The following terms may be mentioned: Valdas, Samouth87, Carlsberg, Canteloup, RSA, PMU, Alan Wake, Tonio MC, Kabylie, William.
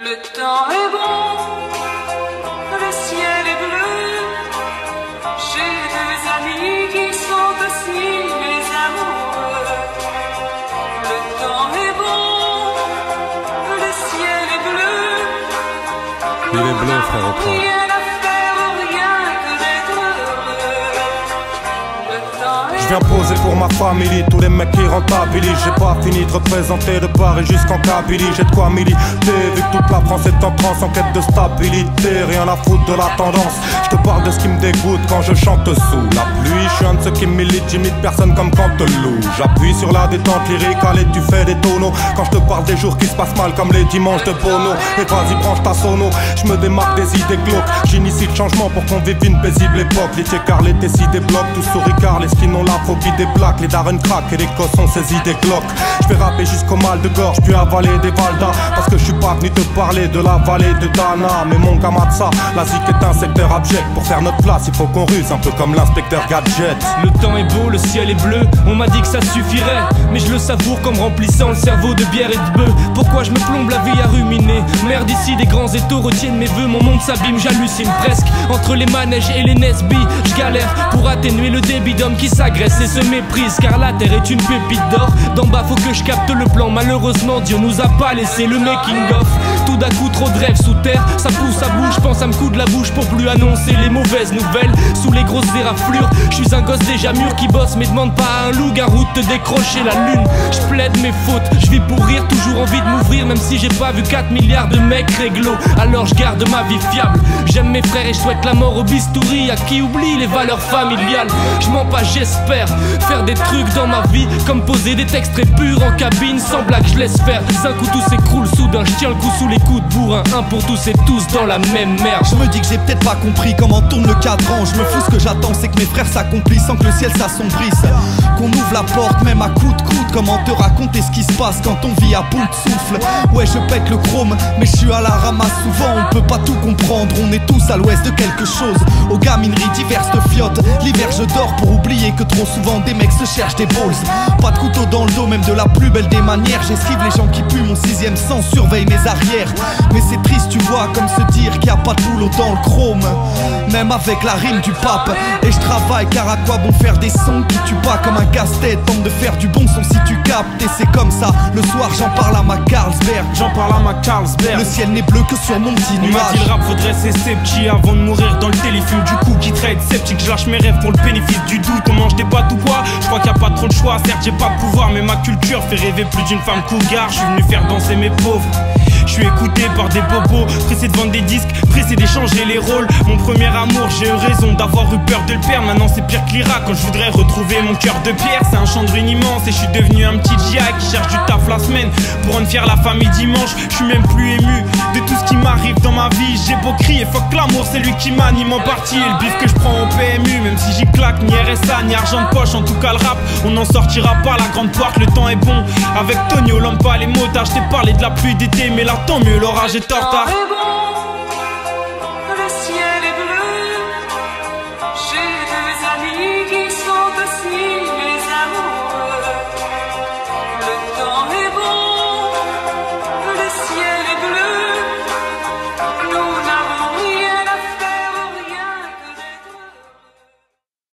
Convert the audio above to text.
Le temps est bon, le ciel est bleu, j'ai deux amis qui sont aussi mes amoureux. Le temps est bon, le ciel est bleu, il est bleu, frère, rien à faire, rien que d'être heureux. Le temps est bon. Je viens poser pour ma famille, tous les mecs qui rentabilisent. J'ai pas fini de représenter de Paris jusqu'en Kabylie. J'ai de quoi militer, vu que toute la France est en transe, en quête de stabilité, rien à foutre de la tendance. Je te parle de ce qui me dégoûte quand je chante sous la pluie. Je suis un de ceux qui militent, j'imite personne comme Canteloup. J'appuie sur la détente lyrique, allez tu fais des tonneaux. Quand je te parle des jours qui se passent mal comme les dimanches de Bono, et vas-y branche ta sono, je me démarque des idées glauques. J'initie le changement pour qu'on vive une paisible époque. Les car les décides des blocs, tous souris car les skins ont la faut qui déplaque, les darons craquent et les cossons saisis des cloques. Je vais rapper jusqu'au mal de gorge, puis avaler des Valdas, parce que je suis pas venu te parler de la vallée de Dana. Mais mon Gamatsa, la zik est un secteur abject. Pour faire notre place, il faut qu'on ruse, un peu comme l'inspecteur Gadget. Le temps est beau, le ciel est bleu, on m'a dit que ça suffirait, mais je le savoure comme remplissant le cerveau de bière et de bœuf. Pourquoi je me plombe la vie à ruminer? Merde ici, des grands étaux retiennent mes voeux, mon monde s'abîme, j'hallucine presque. Entre les manèges et les Nesbis, je galère pour atténuer le débit d'hommes qui s'agressent et se méprise, car la terre est une pépite d'or. D'en bas faut que je capte le plan, malheureusement Dieu nous a pas laissé le making of. Tout d'un coup trop de rêves sous terre, ça pousse à bout, je pense à me coudre la bouche pour plus annoncer les mauvaises nouvelles. Sous les grosses éraflures, je suis un gosse déjà mûr qui bosse, mais demande pas à un loup-garou de te décrocher la lune. Je plaide mes fautes, je vis pour rire, toujours envie de m'ouvrir, même si j'ai pas vu 4 milliards de mecs réglo. Alors je garde ma vie fiable, j'aime mes frères et je souhaite la mort au bistouri à qui oublie les valeurs familiales. Je mens pas, j'espère faire des trucs dans ma vie, comme poser des textes très purs en cabine. Sans blague je laisse faire, d'un coup tout s'écroule soudain. Je tiens le coup sous les coups de bourrin, un pour tous et tous dans la même merde. Je me dis que j'ai peut-être pas compris comment tourne le cadran. Je me fous, ce que j'attends c'est que mes frères s'accomplissent, sans que le ciel s'assombrisse, qu'on ouvre la porte même à coups de coude. Comment te raconter ce qui se passe quand on vit à bout de souffle? Ouais je pète le chrome, mais je suis à la ramasse souvent. On peut pas tout comprendre, on est tous à l'ouest de quelque chose. Aux gamineries diverses de fiottes, l'hiver je dors pour oublier que trop souvent des mecs se cherchent des balls. Pas de couteau dans le dos, même de la plus belle des manières. J'esquive les gens qui puent, mon 6ème sens surveille mes arrières. Mais c'est triste tu vois, comme se dire qu'il y a pas de boulot dans le chrome, même avec la rime du pape. Et je travaille car à quoi bon faire des sons qui tuent pas? Comme un casse-tête, tente de faire du bon son si tu captes. Et c'est comme ça, le soir j'en parle à ma Carlsberg. J'en parle à ma Carlsberg. Le ciel n'est bleu que sur mon petit nuage. On m'a dit le rap faudrait cesser petit avant de mourir dans le téléfilm. Du coup qui traite sceptique, je lâche mes rêves pour le bénéfice du doute. On mange des pâtes ou quoi, je crois qu'il n'y a pas trop de choix. Certes j'ai pas de pouvoir mais ma culture fait rêver plus d'une femme cougar. Je suis venu faire danser mes pauvres, je suis écouté par des bobos, pressé de vendre des disques, pressé d'échanger les rôles. Mon premier amour, j'ai eu raison d'avoir eu peur de le perdre. Maintenant c'est pire que l'Irak, quand je voudrais retrouver mon cœur de pierre. C'est un champ de ruines immense et je suis devenu un petit G.I. qui cherche du taf la semaine pour rendre fier la famille dimanche. Je suis même plus ému de tout ce qui m'arrive dans ma vie. J'ai beau crier fuck l'amour, c'est lui qui m'anime en partie. Et le bif que je prends au PMU, même si j'y claque ni RSA ni argent de poche. En tout cas le rap, on n'en sortira pas. La grande porte, le temps est bon. Avec Tonio, l'homme pas les motards. Je t'ai parlé de la pluie d'été, mais là tant mieux, l'orage est en retard.